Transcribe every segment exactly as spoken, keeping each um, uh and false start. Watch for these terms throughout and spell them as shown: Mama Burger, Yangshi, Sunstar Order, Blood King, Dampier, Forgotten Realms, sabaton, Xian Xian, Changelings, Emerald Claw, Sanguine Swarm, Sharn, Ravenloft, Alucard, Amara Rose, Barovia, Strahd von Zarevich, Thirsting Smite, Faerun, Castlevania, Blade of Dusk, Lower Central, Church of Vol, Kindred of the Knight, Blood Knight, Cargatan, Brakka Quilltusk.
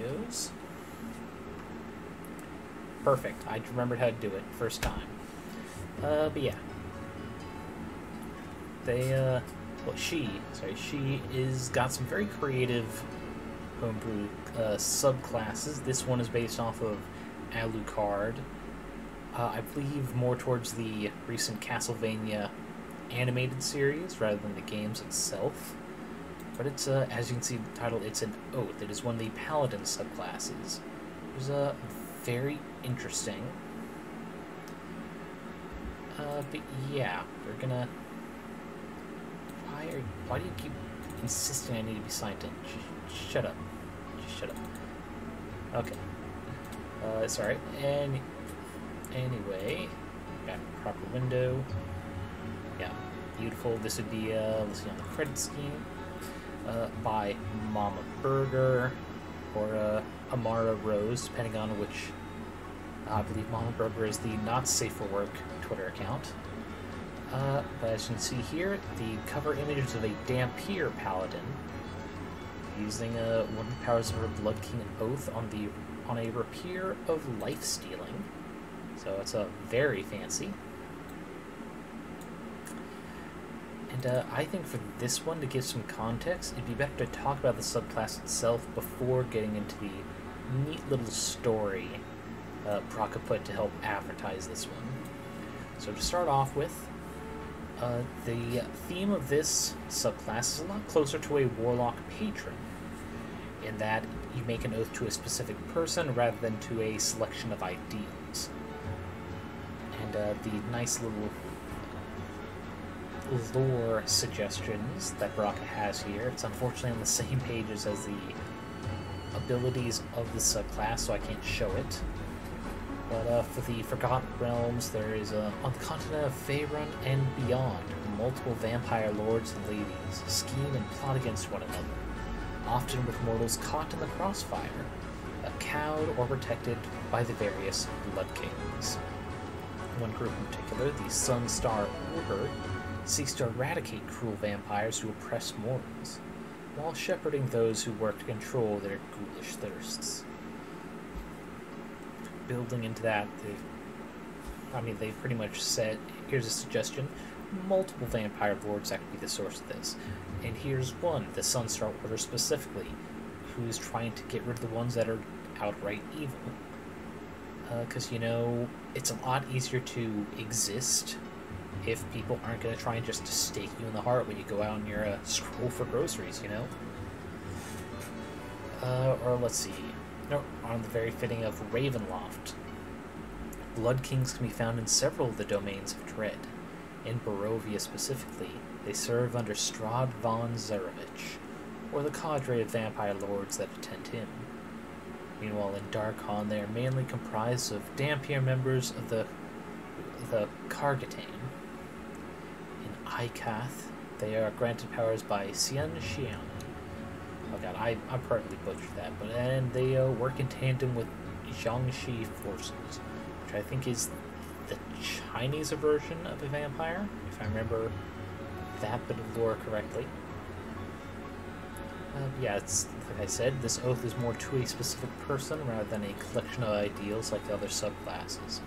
is. Perfect. I remembered how to do it first time. Uh, but yeah. They, uh, well, she, sorry, she is got some very creative homebrew uh, subclasses. This one is based off of Alucard. Uh, I believe more towards the recent Castlevania animated series rather than the games itself. But it's, uh, as you can see in the title, it's an Oath. It is one of the Paladin subclasses. It's uh, very interesting. Uh, but yeah, we're gonna... Why are, why do you keep insisting I need to be signed in? Sh shut up. Just shut up. Okay. Uh, it's alright. And... Anyway, back to the proper window. Yeah, beautiful. This would be uh, listed on the credit scheme uh, by Mama Burger or uh, Amara Rose, depending on which. I believe Mama Burger is the not safe for work Twitter account. Uh, but as you can see here, the cover image is of a Dampier paladin using uh, one of the powers of her Blood King Oath on the on a rapier of life stealing. So it's a uh, very fancy. And uh, I think for this one, to give some context, it'd be better to talk about the subclass itself before getting into the neat little story uh, Braca put to help advertise this one. So to start off with, uh, the theme of this subclass is a lot closer to a warlock patron, in that you make an oath to a specific person rather than to a selection of ideals. And uh, the nice little lore suggestions that Braca has here. It's unfortunately on the same pages as the abilities of the subclass, so I can't show it. But uh, for the Forgotten Realms, there is, uh, on the continent of Faerun and beyond, multiple vampire lords and ladies scheme and plot against one another, often with mortals caught in the crossfire, cowed or protected by the various Blood Kings. One group in particular, the Sunstar Order, seeks to eradicate cruel vampires who oppress mortals, while shepherding those who work to control their ghoulish thirsts. Building into that, they've, I mean, they've pretty much said, here's a suggestion, multiple vampire lords that could be the source of this. And here's one, the Sunstar Order specifically, who is trying to get rid of the ones that are outright evil. Because, uh, you know, it's a lot easier to exist if people aren't going to try and just stake you in the heart when you go out on your uh, scroll for groceries, you know? Uh, or let's see. No, on the very fitting of Ravenloft. Blood Kings can be found in several of the domains of dread. In Barovia specifically, they serve under Strahd von Zarevich, or the cadre of vampire lords that attend him. Meanwhile, in Darkon, they are mainly comprised of Dampier members of the the Cargatan. In Icath, they are granted powers by Xian Xian. Oh god, I, I probably butchered that, but and they uh, work in tandem with Yangshi forces, which I think is the Chinese version of a vampire, if I remember that bit of lore correctly. Uh, yeah, it's, like I said, this oath is more to a specific person rather than a collection of ideals like the other subclasses.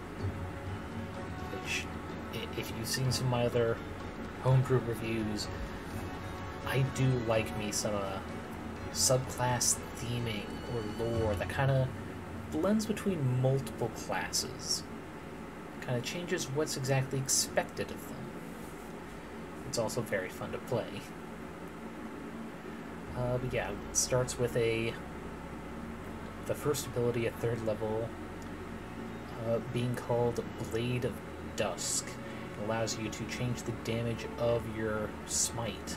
Which, if you've seen some of my other homebrew reviews, I do like me some uh, subclass theming or lore that kind of blends between multiple classes. Kind of changes what's exactly expected of them. It's also very fun to play. Uh, but yeah, it starts with a the first ability at third level uh, being called Blade of Dusk. It allows you to change the damage of your smite,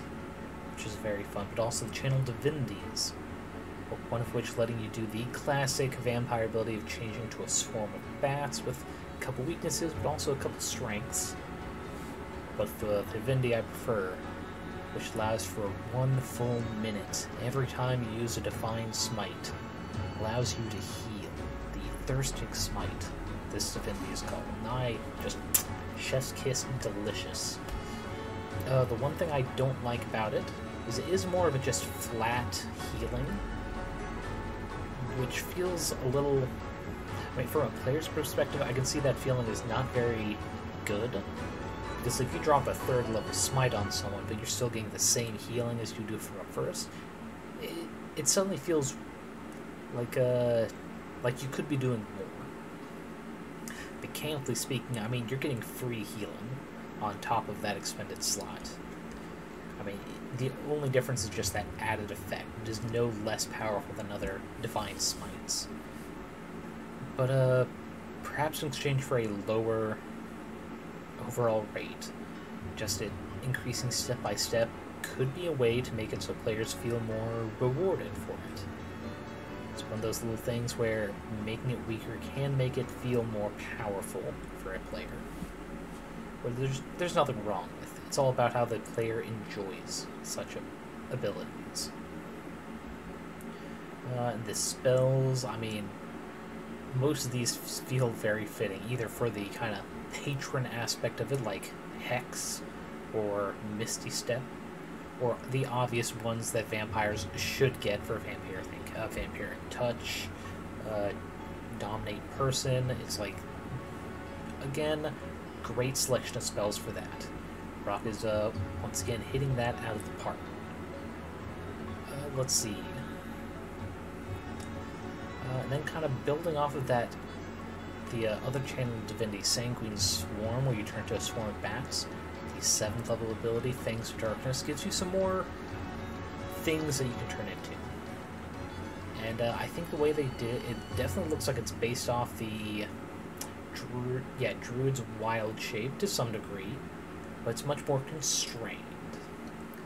which is very fun, but also the channel divinities, one of which letting you do the classic vampire ability of changing to a swarm of bats with a couple weaknesses, but also a couple strengths. But the divinity I prefer, which allows for one full minute every time you use a Divine Smite, allows you to heal. The Thirsting Smite, this divinity is called, and I just chest kiss delicious. Uh, the one thing I don't like about it is it is more of a just flat healing, which feels a little... I mean, from a player's perspective, I can see that feeling is not very good. Because if you drop a third level smite on someone, but you're still getting the same healing as you do from a first, it, it suddenly feels like uh, like you could be doing more. Mechanically speaking, I mean, you're getting free healing on top of that expended slot. I mean, the only difference is just that added effect. It is no less powerful than other divine smites. But uh, perhaps in exchange for a lower overall rate, just it increasing step by step could be a way to make it so players feel more rewarded for it. It's one of those little things where making it weaker can make it feel more powerful for a player. Where there's there's nothing wrong with it. It's all about how the player enjoys such abilities. Uh, and the spells, I mean, most of these feel very fitting, either for the kind of patron aspect of it, like Hex or Misty Step, or the obvious ones that vampires should get for vampire. Think uh, Vampiric Touch, uh, Dominate Person. It's like, again, great selection of spells for that. Rock is uh, once again hitting that out of the park. Uh, let's see. Uh, and then kind of building off of that, the uh, other channel of divinity, Sanguine Swarm, where you turn to a swarm of bats. The seventh level ability, Things of Darkness, gives you some more things that you can turn into. And uh, I think the way they did it, definitely looks like it's based off the Druid, yeah, Druid's wild shape to some degree, but it's much more constrained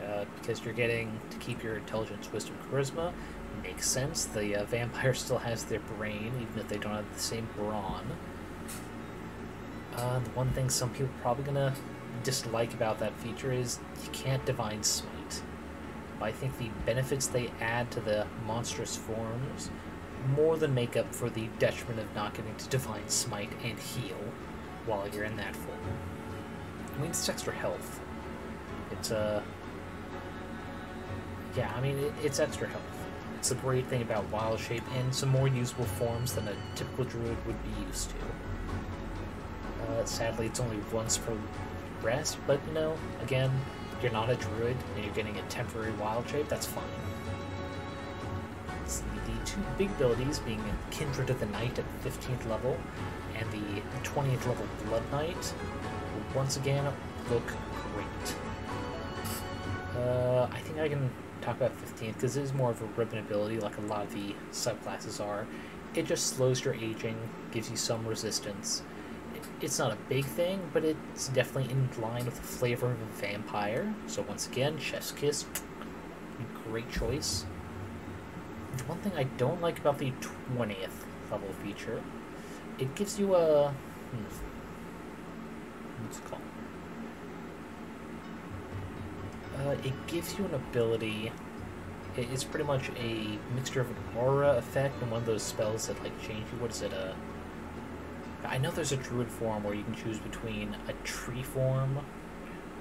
uh, because you're getting to keep your intelligence, wisdom, charisma. Makes sense. The uh, vampire still has their brain, even if they don't have the same brawn. Uh, the one thing some people are probably gonna dislike about that feature is you can't divine smite. But I think the benefits they add to the monstrous forms more than make up for the detriment of not getting to divine smite and heal while you're in that form. I mean, it's extra health. It's uh, yeah. I mean, it, it's extra health. It's a great thing about wild shape and some more usable forms than a typical druid would be used to. Uh, sadly, it's only once per rest, but you know, again, you're not a druid and you're getting a temporary wild shape, that's fine. So the two big abilities being Kindred of the Knight at fifteenth level and the twentieth level Blood Knight will once again look great. Uh, I think I can talk about fifteenth, because it is more of a ribbon ability like a lot of the subclasses are. It just slows your aging, gives you some resistance. It's not a big thing, but it's definitely in line with the flavor of a vampire. So once again, Chef's Kiss, great choice. The one thing I don't like about the twentieth level feature, it gives you a... Hmm, what's it called? Uh, it gives you an ability. It's pretty much a mixture of an aura effect and one of those spells that like change you. What is it? Uh, I know there's a druid form where you can choose between a tree form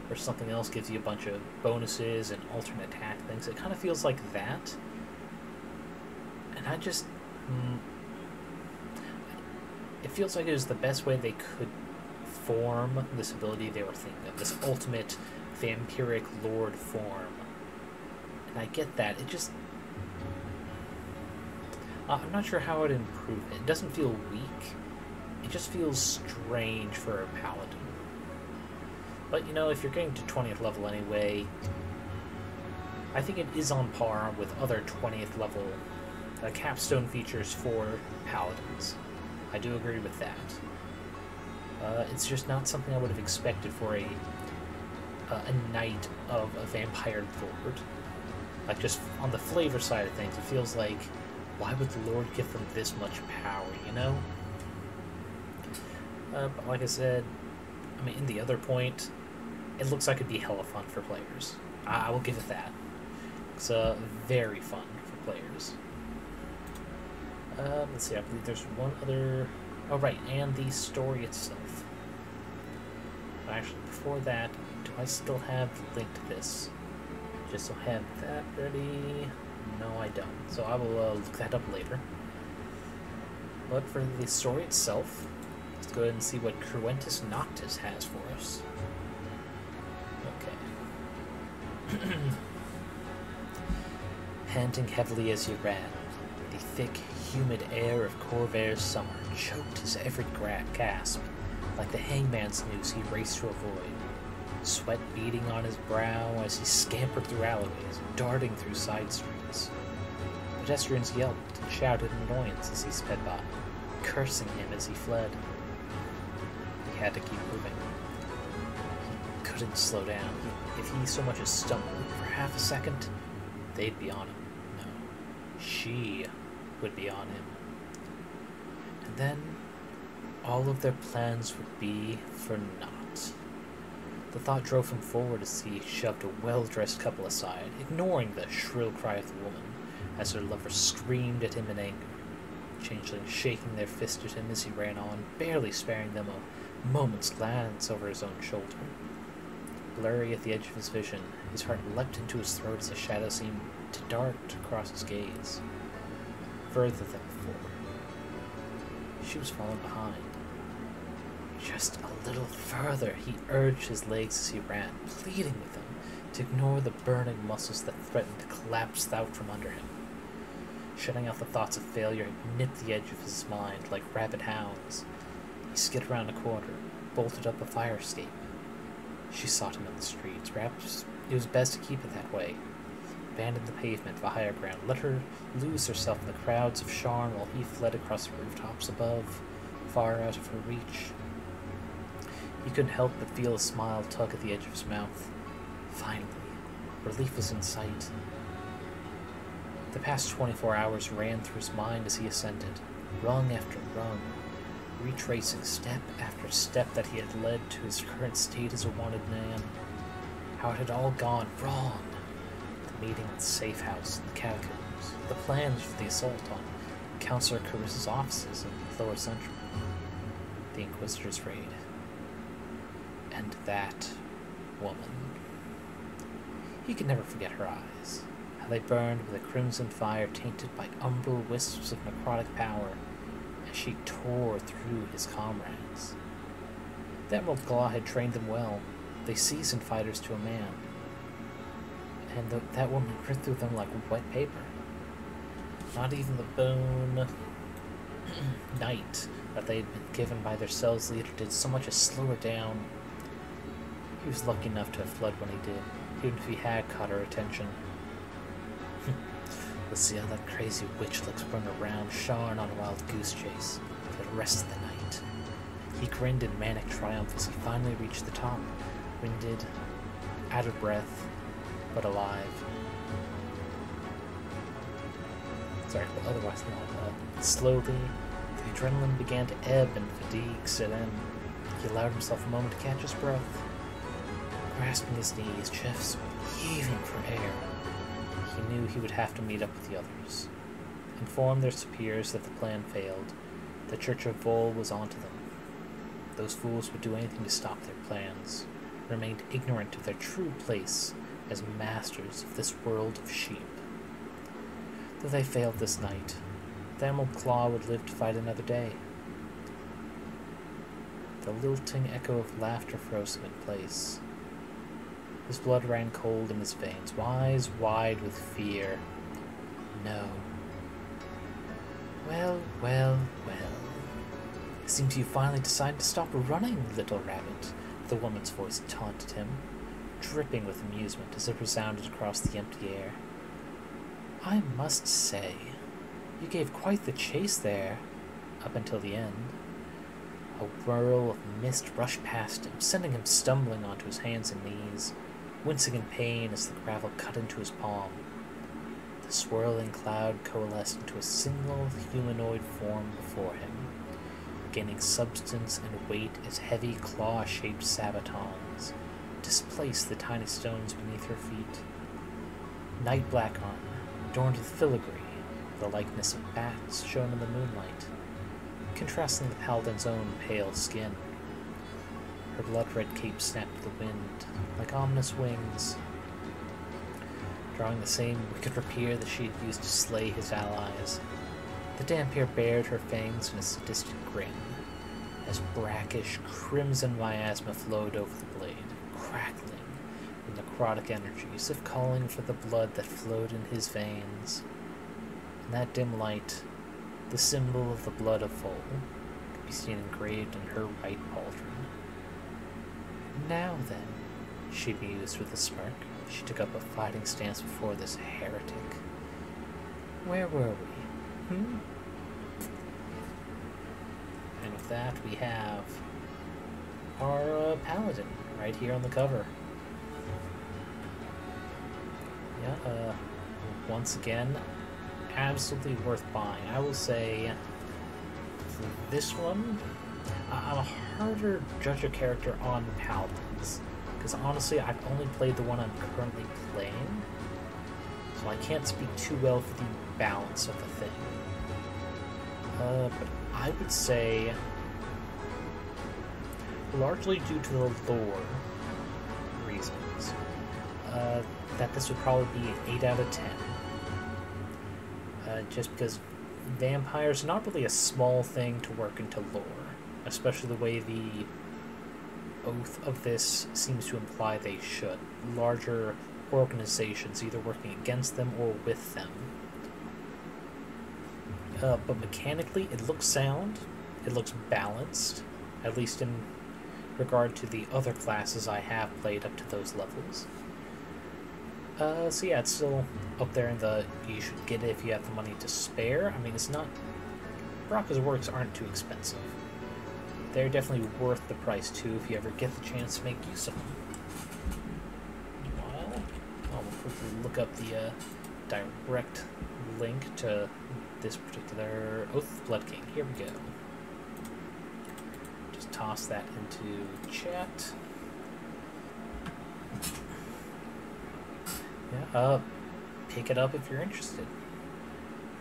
or something else. Gives you a bunch of bonuses and alternate attack things. It kind of feels like that. And I just... Mm, it feels like it was the best way they could form this ability they were thinking of. This ultimate... vampiric lord form. And I get that. It just... Uh, I'm not sure how I'd improve it. It doesn't feel weak. It just feels strange for a paladin. But, you know, if you're getting to twentieth level anyway, I think it is on par with other twentieth level uh, capstone features for paladins. I do agree with that. Uh, it's just not something I would have expected for a Uh, a knight of a vampire lord. Like, just on the flavor side of things, it feels like, why would the lord give them this much power, you know? Uh, but like I said, I mean, in the other point, it looks like it'd be hella fun for players. I, I will give it that. It's uh, very fun for players. Uh, let's see, I believe there's one other... Oh, right, and the story itself. Actually, before that, do I still have the link to this? Just so I have that ready? No, I don't. So I will uh, look that up later. But for the story itself, let's go ahead and see what Cruentus Noctis has for us. Okay. Panting heavily as he ran, the thick, humid air of Corvair's summer choked his every gasp. Like the hangman's noose, he raced to avoid, sweat beading on his brow as he scampered through alleyways, darting through side streets. Pedestrians yelped and shouted annoyance as he sped by, cursing him as he fled. He had to keep moving. He couldn't slow down. If he so much as stumbled for half a second, they'd be on him. No, she would be on him. And then, all of their plans would be for naught. The thought drove him forward as he shoved a well-dressed couple aside, ignoring the shrill cry of the woman as her lover screamed at him in anger, changelings shaking their fists at him as he ran on, barely sparing them a moment's glance over his own shoulder. Blurry at the edge of his vision, his heart leapt into his throat as the shadow seemed to dart across his gaze, further than before. She was falling behind. Just a little further, he urged his legs as he ran, pleading with them to ignore the burning muscles that threatened to collapse out from under him. Shutting out the thoughts of failure had nipped the edge of his mind like rabid hounds. He skidded around a corner, bolted up a fire escape. She sought him in the streets. Perhaps it was best to keep it that way. Abandoned the pavement for higher ground, let her lose herself in the crowds of Sharn while he fled across the rooftops above, far out of her reach. He couldn't help but feel a smile tug at the edge of his mouth. Finally, relief was in sight. The past twenty-four hours ran through his mind as he ascended, rung after rung, retracing step after step that he had led to his current state as a wanted man. How it had all gone wrong. The meeting at the safe house in the catacombs, the plans for the assault on Counselor Carissa's offices in Lower Central, the Inquisitor's raid, and that woman. He could never forget her eyes, how they burned with a crimson fire tainted by umbral wisps of necrotic power as she tore through his comrades. The Emerald Claw had trained them well. They seasoned fighters to a man. And the, that woman ripped through them like wet paper. Not even the bone knight that they had been given by their cell's leader did so much as slow her down. He was lucky enough to have fled when he did, even if he had caught her attention. Let's see how that crazy witch looks run around Sharn on a wild goose chase for the rest of the night. He grinned in manic triumph as he finally reached the top, winded, out of breath, but alive. Sorry, but otherwise not. Uh, slowly, the adrenaline began to ebb and fatigue set in. He allowed himself a moment to catch his breath. Grasping his knees, Jeff's heaving for air. He knew he would have to meet up with the others, inform their superiors that the plan failed. The Church of Vol was onto them. Those fools would do anything to stop their plans, remained ignorant of their true place as masters of this world of sheep. Though they failed this night, the Emerald Claw would live to fight another day. The lilting echo of laughter froze him in place. His blood ran cold in his veins, eyes wide with fear. No. Well, well, well. It seems you finally decided to stop running, little rabbit, the woman's voice taunted him, dripping with amusement as it resounded across the empty air. I must say, you gave quite the chase there, up until the end. A whirl of mist rushed past him, sending him stumbling onto his hands and knees, wincing in pain as the gravel cut into his palm. The swirling cloud coalesced into a single humanoid form before him, gaining substance and weight as heavy claw-shaped sabatons displaced the tiny stones beneath her feet. Night black armor, adorned with filigree, the likeness of bats shown in the moonlight, contrasting the paladin's own pale skin. Her blood-red cape snapped to the wind, like ominous wings, drawing the same wicked rapier that she had used to slay his allies. The Dampier bared her fangs in a sadistic grin, as brackish, crimson miasma flowed over the blade, crackling with necrotic energy, as if calling for the blood that flowed in his veins. In that dim light, the symbol of the Blood of Foal could be seen engraved in her right pauldron. "Now then," she mused with a smirk. She took up a fighting stance before this heretic. "Where were we, hmm?" And with that, we have our uh, paladin right here on the cover. Yeah, uh, once again, absolutely worth buying. I will say, for this one, I'm a harder judge of character on paladins, because honestly, I've only played the one I'm currently playing, so I can't speak too well for the balance of the thing. Uh, but I would say, largely due to the lore reasons, uh, that this would probably be an eight out of ten. Uh, just because vampires are not really a small thing to work into lore, especially the way the oath of this seems to imply they should. Larger organizations either working against them or with them. Uh, but mechanically, it looks sound, it looks balanced, at least in regard to the other classes I have played up to those levels. Uh, so yeah, it's still up there in the, you should get it if you have the money to spare. I mean, it's not, Baraka's works aren't too expensive. They're definitely worth the price too if you ever get the chance to make use of them. Meanwhile, I'll quickly look up the uh, direct link to this particular Oath of Blood King. Here we go. Just toss that into chat. Yeah, uh, pick it up if you're interested.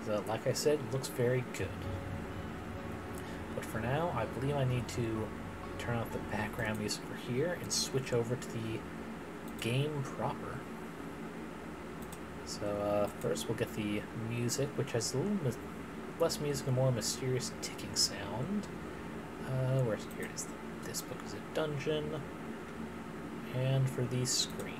So, like I said, it looks very good. But for now, I believe I need to turn off the background music for here and switch over to the game proper. So, uh, first we'll get the music, which has a little less music and more mysterious ticking sound. Uh, where's, here it is. This book is a dungeon. And for the screen.